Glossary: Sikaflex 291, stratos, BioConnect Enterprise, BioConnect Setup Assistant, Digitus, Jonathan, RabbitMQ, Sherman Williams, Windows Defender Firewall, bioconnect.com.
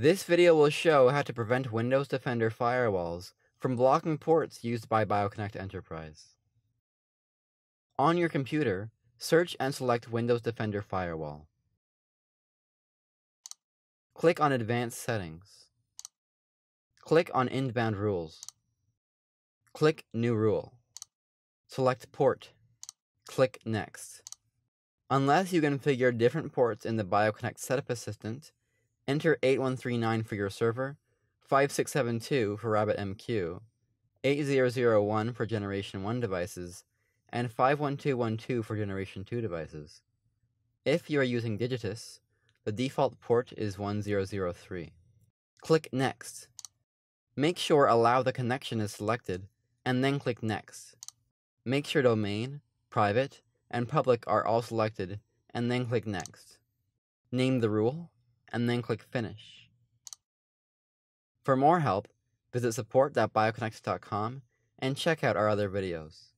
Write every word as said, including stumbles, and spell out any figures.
This video will show how to prevent Windows Defender firewalls from blocking ports used by BioConnect Enterprise. On your computer, search and select Windows Defender Firewall. Click on Advanced Settings. Click on Inbound Rules. Click New Rule. Select Port. Click Next. Unless you configure different ports in the BioConnect Setup Assistant, enter eight one three nine for your server, five six seven two for RabbitMQ, eight zero zero one for Generation one devices, and five one two one two for Generation two devices. If you are using Digitus, the default port is one zero zero three. Click Next. Make sure Allow the Connection is selected, and then click Next. Make sure Domain, Private, and Public are all selected, and then click Next. Name the rule, and then click Finish. For more help, visit support dot bioconnect dot com and check out our other videos.